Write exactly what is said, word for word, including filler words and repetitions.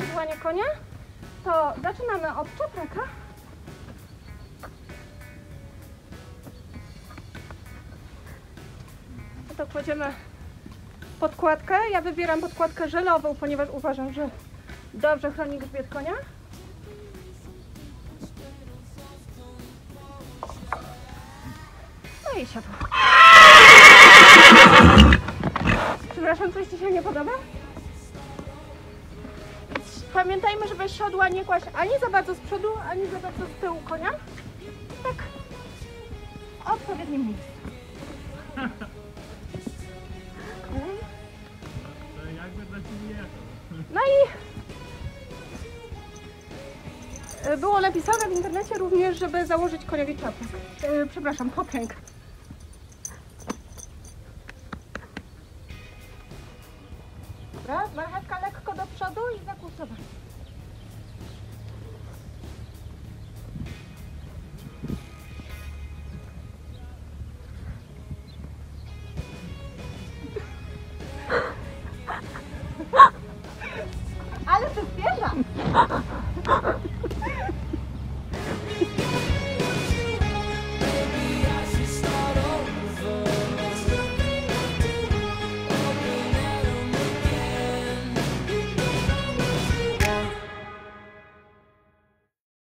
obsługiwanie konia, to zaczynamy od czapraka. To kładziemy podkładkę. Ja wybieram podkładkę żelową, ponieważ uważam, że dobrze chroni grzbiet konia. No i siadło. Przepraszam, coś Ci się nie podoba? Pamiętajmy, żeby siodła nie kłaść ani za bardzo z przodu, ani za bardzo z tyłu konia. Tak w odpowiednim miejscu. No i było napisane w internecie również, żeby założyć koniowi czapkę. Przepraszam, popęk. Dobra, marchewka lekko do przodu i zakursować. Ale to zwierzę!